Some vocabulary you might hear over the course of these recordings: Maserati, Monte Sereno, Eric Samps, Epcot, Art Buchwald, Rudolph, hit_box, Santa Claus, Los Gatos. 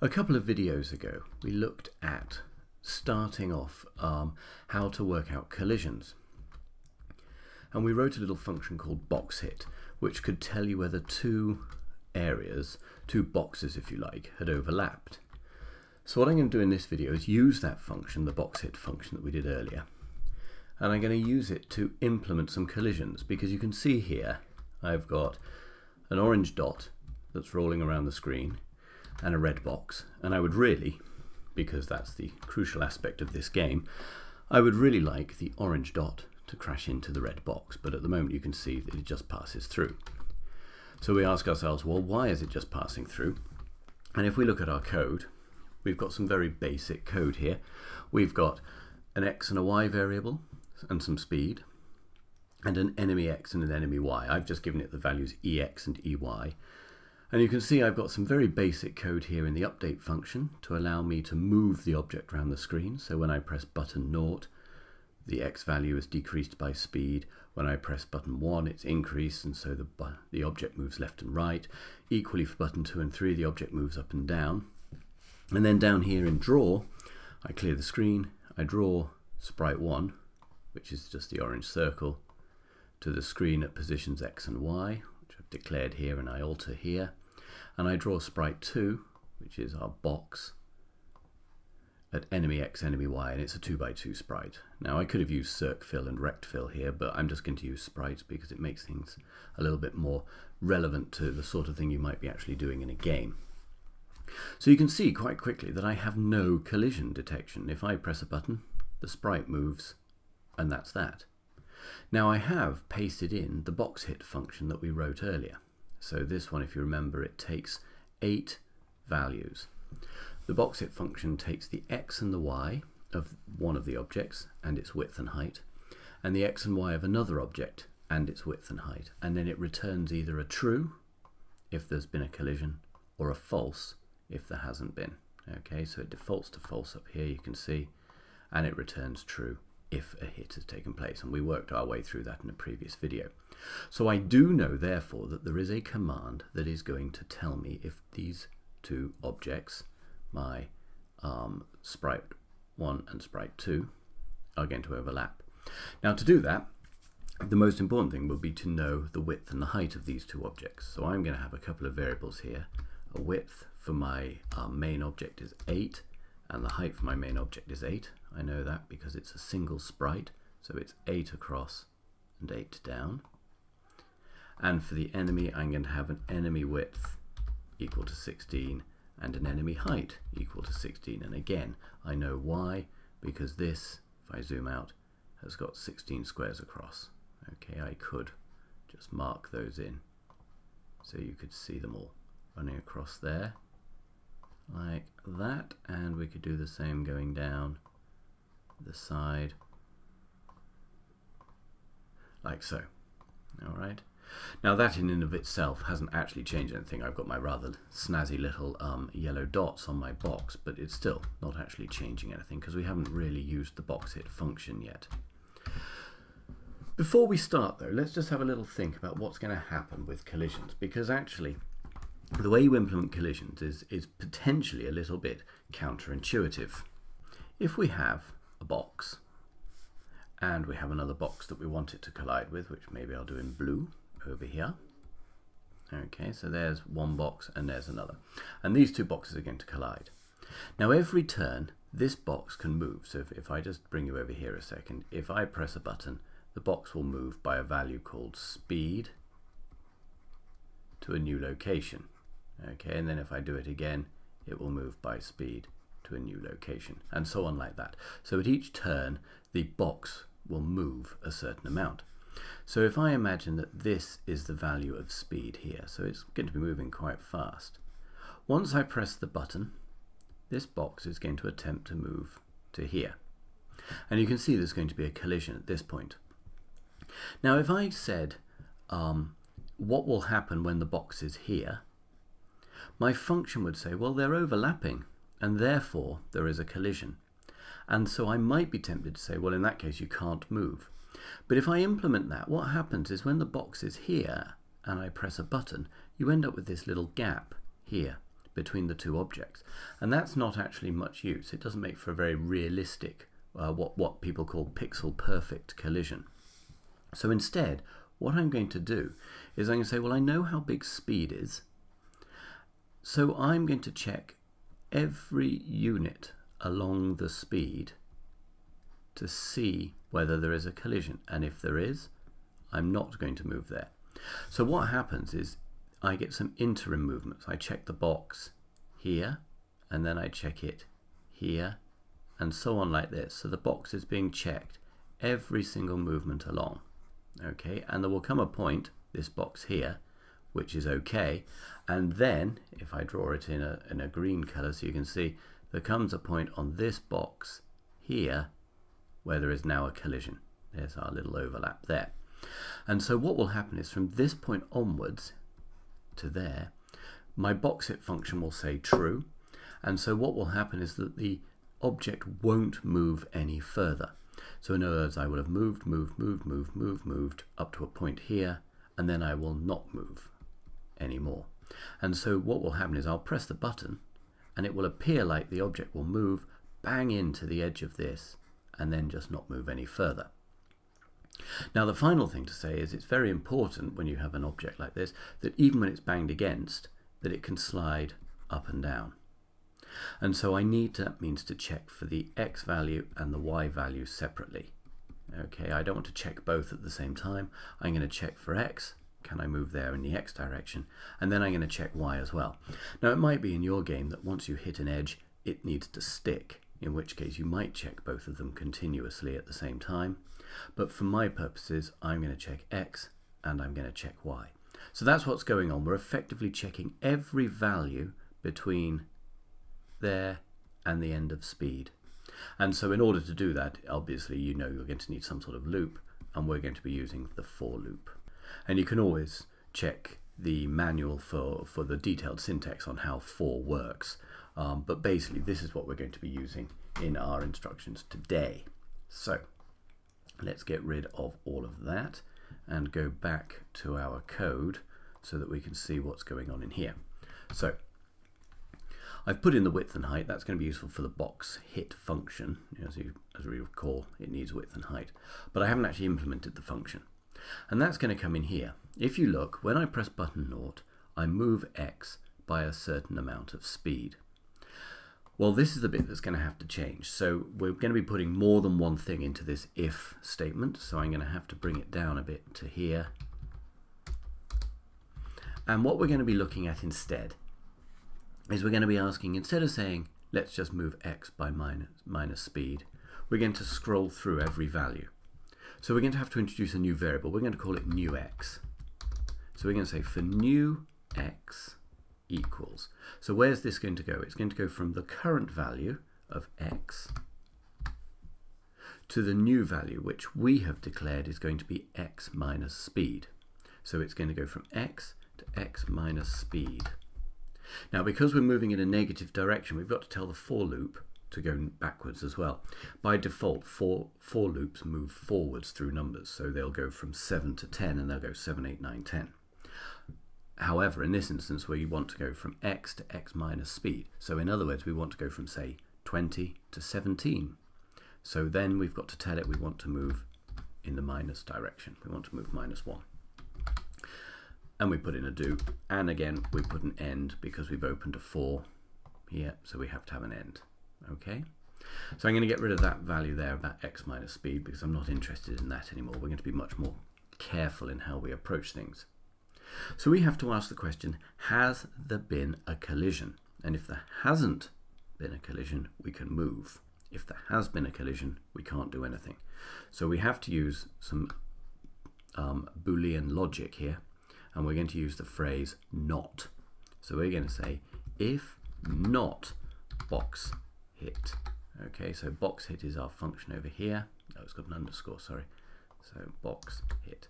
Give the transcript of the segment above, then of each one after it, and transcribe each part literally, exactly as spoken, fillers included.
A couple of videos ago, we looked at starting off um, how to work out collisions. And we wrote a little function called box hit, which could tell you whether two areas, two boxes if you like, had overlapped. So what I'm going to do in this video is use that function, the box hit function that we did earlier, and I'm going to use it to implement some collisions, because you can see here I've got an orange dot that's rolling around the screen and a red box, and I would really, because that's the crucial aspect of this game, I would really like the orange dot to crash into the red box, but at the moment you can see that it just passes through. So we ask ourselves, well, why is it just passing through? And if we look at our code, we've got some very basic code here. We've got an x and a y variable and some speed, and an enemy x and an enemy y. I've just given it the values ex and ey. And you can see I've got some very basic code here in the update function to allow me to move the object around the screen. So when I press button naught, the x value is decreased by speed. When I press button one, it's increased, and so the, the object moves left and right. Equally for button two and three, the object moves up and down. And then down here in draw, I clear the screen, I draw sprite one, which is just the orange circle, to the screen at positions x and y, which I've declared here and I alter here. And I draw sprite two, which is our box, at enemy x, enemy y, and it's a two by two sprite. Now I could have used circ fill and rect fill here, but I'm just going to use sprites because it makes things a little bit more relevant to the sort of thing you might be actually doing in a game. So you can see quite quickly that I have no collision detection. If I press a button, the sprite moves, and that's that. Now I have pasted in the box hit function that we wrote earlier. So this one, if you remember, it takes eight values. The box hit function takes the x and the y of one of the objects and its width and height, and the x and y of another object and its width and height, and then it returns either a true if there's been a collision or a false if there hasn't been. Okay, so it defaults to false up here, you can see, and it returns true if a hit has taken place, and we worked our way through that in a previous video. So I do know therefore that there is a command that is going to tell me if these two objects, my um, sprite one and sprite two, are going to overlap. Now to do that, the most important thing would be to know the width and the height of these two objects. So I'm going to have a couple of variables here. A width for my uh, main object is eight, and the height for my main object is eight. I know that because it's a single sprite, so it's eight across and eight down. And for the enemy, I'm going to have an enemy width equal to sixteen and an enemy height equal to sixteen. And again, I know why, because this, if I zoom out, has got sixteen squares across. Okay, I could just mark those in so you could see them all running across there like that, and we could do the same going down the side like so. All right, now that in and of itself hasn't actually changed anything. I've got my rather snazzy little um, yellow dots on my box, but it's still not actually changing anything because we haven't really used the box hit function yet. Before we start though, let's just have a little think about what's going to happen with collisions, because actually the way you implement collisions is, is potentially a little bit counterintuitive. If we have a box and we have another box that we want it to collide with, which maybe I'll do in blue over here. Okay, so there's one box and there's another, and these two boxes are going to collide. Now every turn this box can move, so if, if I just bring you over here a second, if I press a button, the box will move by a value called speed to a new location. Okay, and then if I do it again, it will move by speed to a new location, and so on like that. So at each turn the box will move a certain amount. So if I imagine that this is the value of speed here, so it's going to be moving quite fast. Once I press the button, this box is going to attempt to move to here, and you can see there's going to be a collision at this point. Now if I said um, what will happen when the box is here, my function would say, well, they're overlapping and therefore there is a collision. And so I might be tempted to say, well, in that case you can't move. But if I implement that, what happens is when the box is here and I press a button, you end up with this little gap here between the two objects. And that's not actually much use. It doesn't make for a very realistic, uh, what, what people call pixel perfect collision. So instead, what I'm going to do is I'm going to say, well, I know how big speed is, so I'm going to check every unit along the speed to see whether there is a collision. And if there is, I'm not going to move there. So what happens is I get some interim movements. I check the box here, and then I check it here, and so on like this. So the box is being checked every single movement along. Okay, and there will come a point, this box here, which is okay, and then if I draw it in a, in a green color so you can see, there comes a point on this box here where there is now a collision. There's our little overlap there. And so what will happen is from this point onwards to there, my box hit function will say true, and so what will happen is that the object won't move any further. So in other words, I will have moved, moved, moved, moved, moved, moved up to a point here, and then I will not move anymore. And so what will happen is I'll press the button, and it will appear like the object will move, bang into the edge of this, and then just not move any further. Now the final thing to say is it's very important when you have an object like this that even when it's banged against, that it can slide up and down. And so I need to, that means to check for the x value and the y value separately. Okay, I don't want to check both at the same time. I'm going to check for x, can I move there in the x direction, and then I'm going to check y as well. Now it might be in your game that once you hit an edge it needs to stick, in which case you might check both of them continuously at the same time, but for my purposes I'm going to check x and I'm going to check y. So that's what's going on. We're effectively checking every value between there and the end of speed. And so in order to do that, obviously you know you're going to need some sort of loop, and we're going to be using the for loop. And you can always check the manual for, for the detailed syntax on how for works. Um, but basically this is what we're going to be using in our instructions today. So let's get rid of all of that and go back to our code so that we can see what's going on in here. So I've put in the width and height. That's going to be useful for the box hit function. As you, as we recall, it needs width and height. But I haven't actually implemented the function. And that's going to come in here. If you look, when I press button naught, I move x by a certain amount of speed. Well, this is the bit that's going to have to change. So we're going to be putting more than one thing into this if statement. So I'm going to have to bring it down a bit to here. And what we're going to be looking at instead is we're going to be asking, instead of saying let's just move x by minus, minus speed, we're going to scroll through every value. So we're going to have to introduce a new variable. We're going to call it new x. So we're going to say for new x equals. So where's this going to go? It's going to go from the current value of x to the new value, which we have declared is going to be x minus speed. So it's going to go from x to x minus speed. Now, because we're moving in a negative direction, we've got to tell the for loop to go backwards as well. By default, for, for loops move forwards through numbers, so they'll go from seven to ten, and they'll go seven, eight, nine, ten. However, in this instance, we want to go from x to x minus speed. So in other words, we want to go from, say, twenty to seventeen. So then we've got to tell it we want to move in the minus direction. We want to move minus one. And we put in a do, and again we put an end because we've opened a for here, so we have to have an end. Okay, so I'm going to get rid of that value there about x minus speed because I'm not interested in that anymore. We're going to be much more careful in how we approach things. So we have to ask the question, has there been a collision? And if there hasn't been a collision, we can move. If there has been a collision, we can't do anything. So we have to use some um, Boolean logic here. And we're going to use the phrase not. So we're going to say if not box hit. Okay, so box hit is our function over here. Oh, it's got an underscore, sorry. So box hit.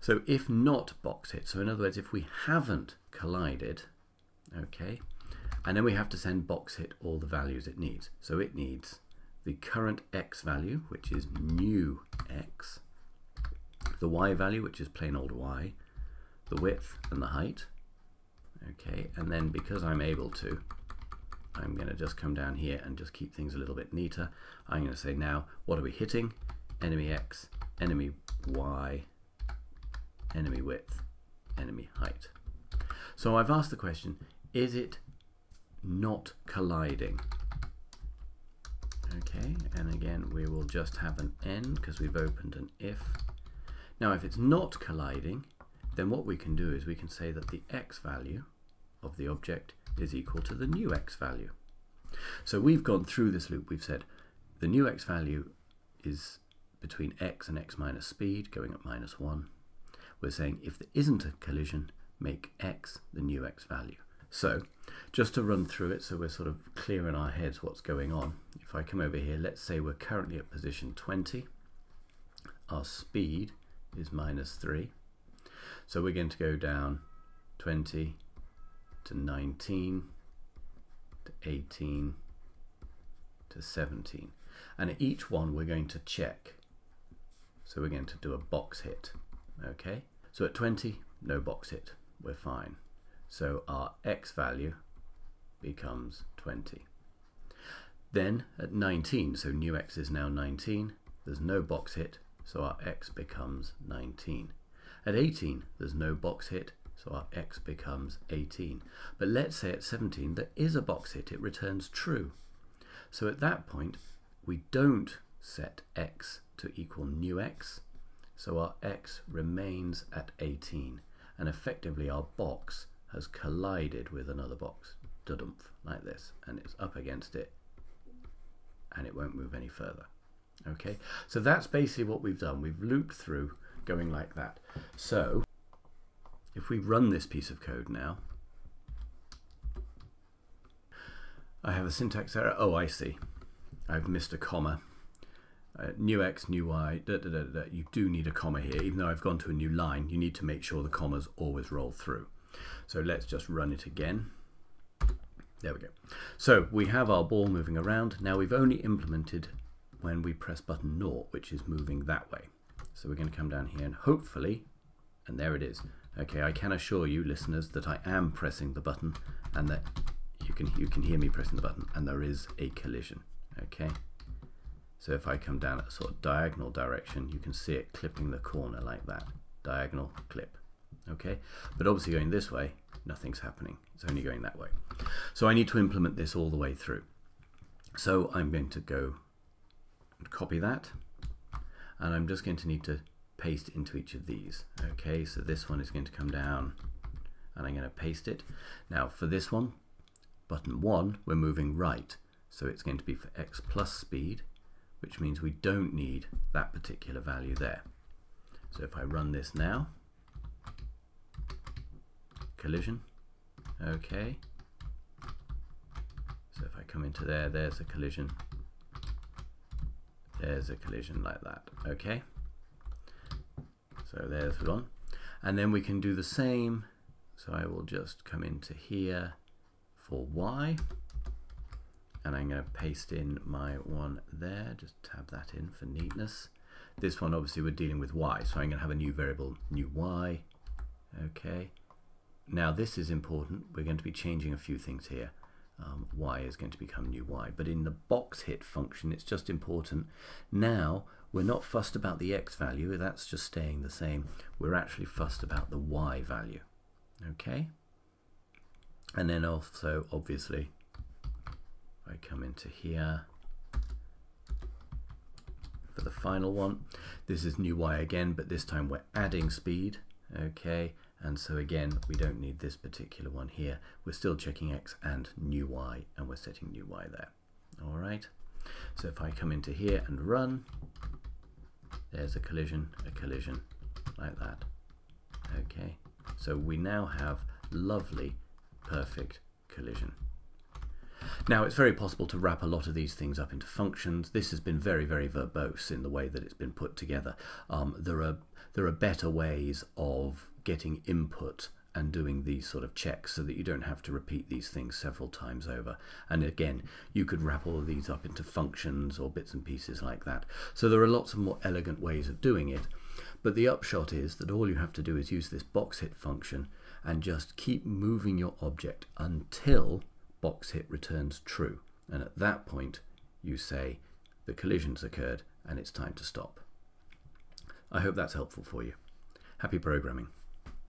So if not box hit, so in other words, if we haven't collided, okay, and then we have to send box hit all the values it needs. So it needs the current x value, which is new x, the y value, which is plain old y, the width and the height, Okay, and then because I'm able to, I'm going to just come down here and just keep things a little bit neater. I'm going to say now, what are we hitting? Enemy X, enemy Y, enemy width, enemy height. So I've asked the question, is it not colliding? Okay, and again we will just have an N because we've opened an if. Now if it's not colliding, then what we can do is we can say that the X value of the object is equal to the new X value. So we've gone through this loop, we've said the new X value is between X and X minus speed, going at minus one. We're saying if there isn't a collision, make X the new X value. So just to run through it so we're sort of clear in our heads what's going on, if I come over here, let's say we're currently at position twenty, our speed is minus three, so we're going to go down twenty to nineteen to eighteen to seventeen, and at each one we're going to check, so we're going to do a box hit. Okay, so at twenty, no box hit, we're fine. So our X value becomes twenty. Then at nineteen, so new X is now nineteen, there's no box hit, so our X becomes nineteen. At eighteen, there's no box hit, so our X becomes eighteen. But let's say at seventeen, there is a box hit, it returns true. So at that point, we don't set X to equal new X, so our X remains at eighteen, and effectively our box has collided with another box, dudumph, like this, and it's up against it and it won't move any further. Okay, so that's basically what we've done. We've looped through going like that. So if we run this piece of code now, I have a syntax error. Oh, I see, I've missed a comma. Uh, new X, new Y, da, da, da, da. You do need a comma here. Even though I've gone to a new line, you need to make sure the commas always roll through. So let's just run it again. There we go. So we have our ball moving around. Now we've only implemented when we press button naught, which is moving that way. So we're going to come down here and hopefully, and there it is. Okay, I can assure you listeners that I am pressing the button and that you can, you can hear me pressing the button and there is a collision. Okay. So if I come down at a sort of diagonal direction, you can see it clipping the corner like that. Diagonal clip. Okay, but obviously going this way, nothing's happening. It's only going that way. So I need to implement this all the way through. So I'm going to go and copy that. And I'm just going to need to paste into each of these. Okay, so this one is going to come down and I'm going to paste it. Now for this one, button one, we're moving right. So it's going to be for X plus speed, which means we don't need that particular value there. So if I run this now, collision, okay. So if I come into there, there's a collision, there's a collision like that, okay. So there's one. And then we can do the same, so I will just come into here for Y. And I'm going to paste in my one there, just tab that in for neatness. This one obviously we're dealing with Y, so I'm going to have a new variable, new Y. Okay. Now this is important, we're going to be changing a few things here. Um, Y is going to become new Y, but in the box hit function it's just important. Now we're not fussed about the X value, that's just staying the same. We're actually fussed about the Y value. Okay. And then also obviously I come into here for the final one. This is new Y again, but this time we're adding speed. Okay, and so again, we don't need this particular one here. We're still checking X and new Y, and we're setting new Y there. All right, so if I come into here and run, there's a collision, a collision, like that. Okay, so we now have lovely, perfect collision. Now it's very possible to wrap a lot of these things up into functions. This has been very, very verbose in the way that it's been put together. Um, there are there are better ways of getting input and doing these sort of checks so that you don't have to repeat these things several times over. And again, you could wrap all of these up into functions or bits and pieces like that. So there are lots of more elegant ways of doing it. But the upshot is that all you have to do is use this box hit function and just keep moving your object until box hit returns true. And at that point, you say the collision's occurred and it's time to stop. I hope that's helpful for you. Happy programming.